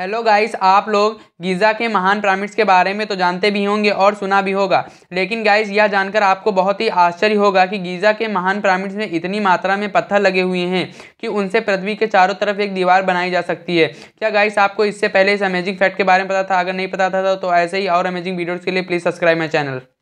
Hello guys, आप लोग Giza के महान पिरामिड्स के बारे में तो जानते भी होंगे और सुना भी होगा, लेकिन गाइस यह जानकर आपको बहुत ही आश्चर्य होगा कि गीज़ा के महान पिरामिड्स में इतनी मात्रा में पत्थर लगे हुए हैं कि उनसे पृथ्वी के चारों तरफ एक दीवार बनाई जा सकती है। क्या गाइस आपको इससे पहले इस अमेजिंग फैक्ट के बारे में पता था? अगर नहीं पता था तो ऐसे ही और अमेजिंग वीडियोज़ के लिए प्लीज़ सब्सक्राइब माई चैनल।